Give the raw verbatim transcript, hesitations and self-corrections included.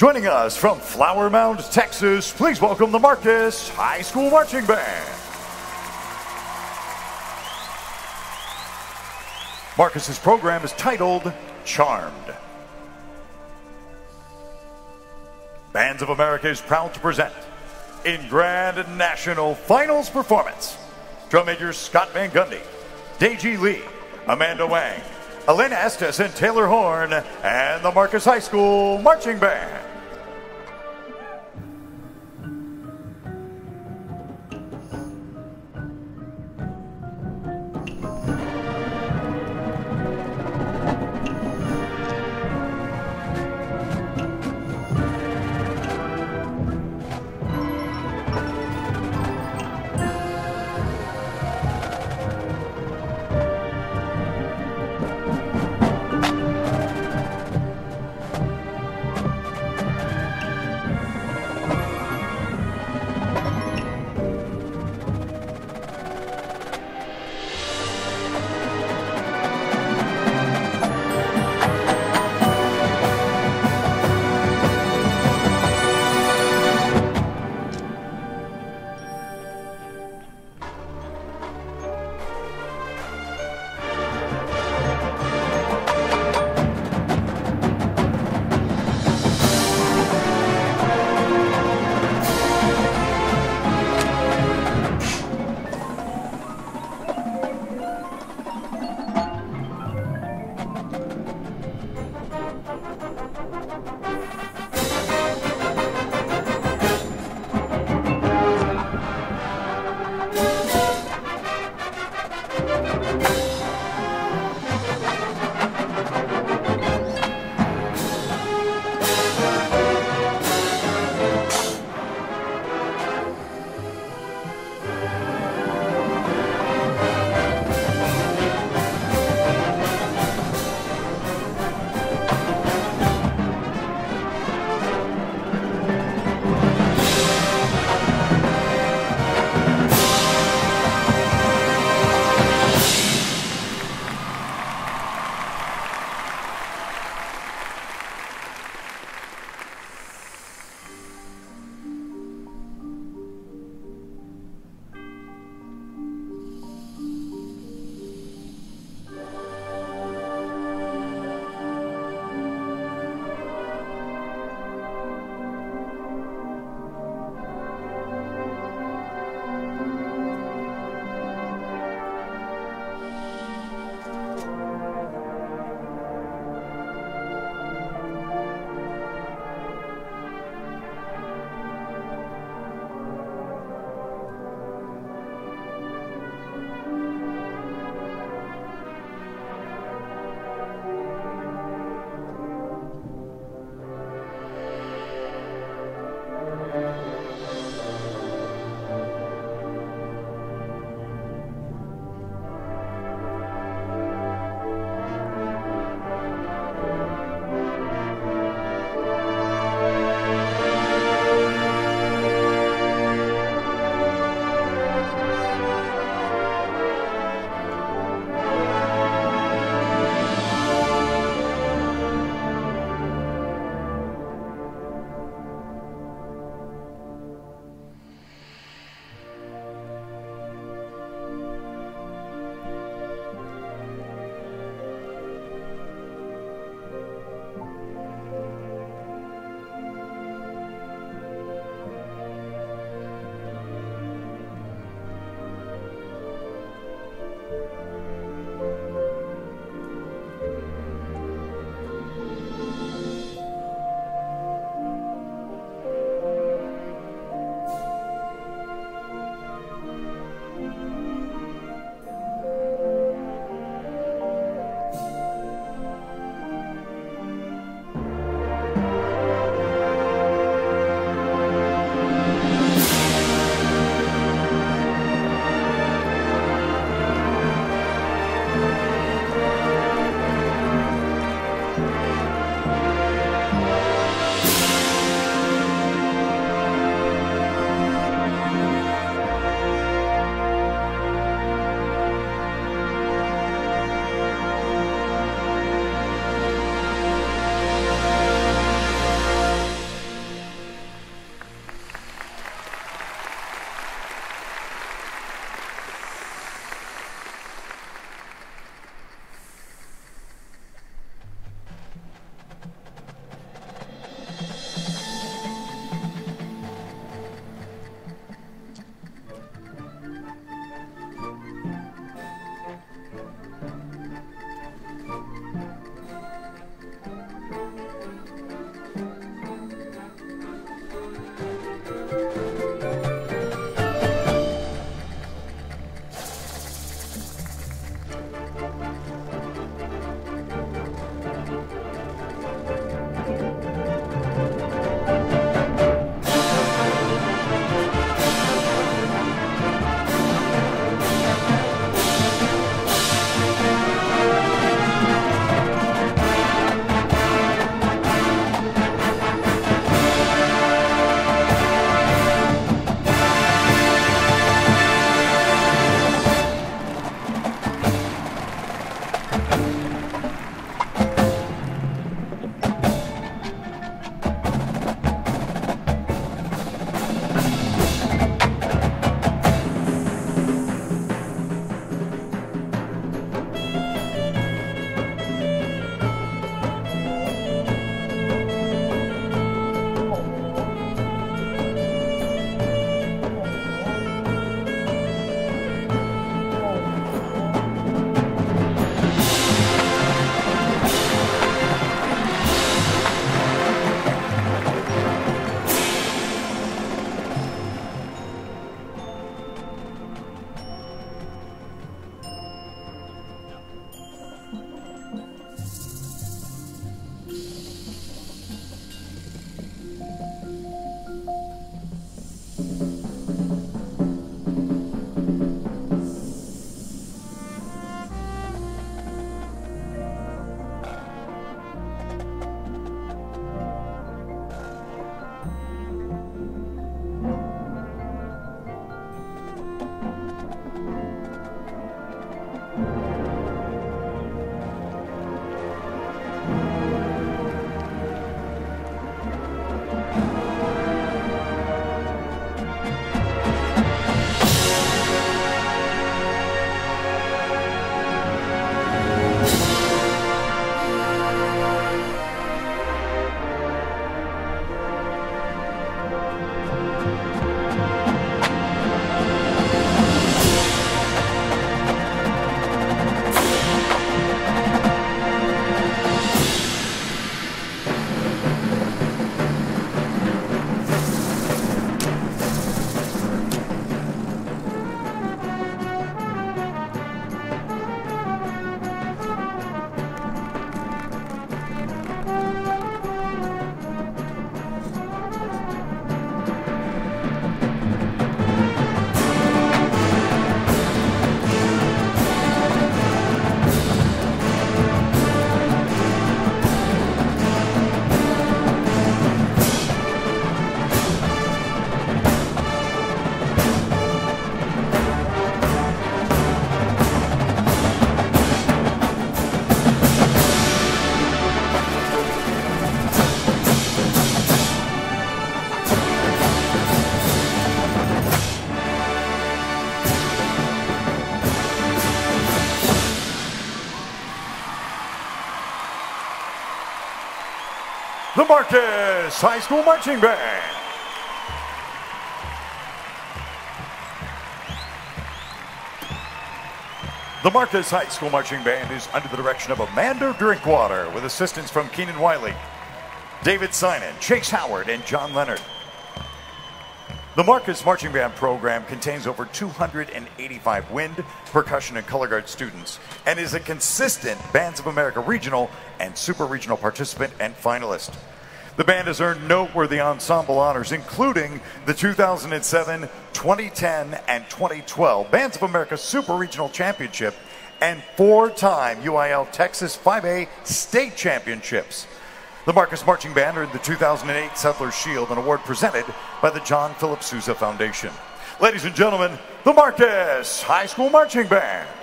Joining us from Flower Mound, Texas, please welcome the Marcus High School Marching Band. Marcus's program is titled Charmed. Bands of America is proud to present in Grand National Finals Performance drum majors Scott Van Gundy, Daegi Lee, Amanda Wang, Alaina Estes and Taylor Horn, and the Marcus High School Marching Band. the Marcus High School Marching Band. The Marcus High School Marching Band is under the direction of Amanda Drinkwater, with assistance from Keenan Wiley, David Sinan, Chase Howard, and John Leonard. The Marcus Marching Band program contains over two hundred eighty-five wind, percussion, and color guard students, and is a consistent Bands of America regional and super regional participant and finalist. The band has earned noteworthy ensemble honors, including the two thousand seven, twenty ten, and twenty twelve Bands of America Super Regional Championship and four-time U I L Texas five A State Championships. The Marcus Marching Band earned the two thousand eight Settlers' Shield, an award presented by the John Philip Sousa Foundation. Ladies and gentlemen, the Marcus High School Marching Band.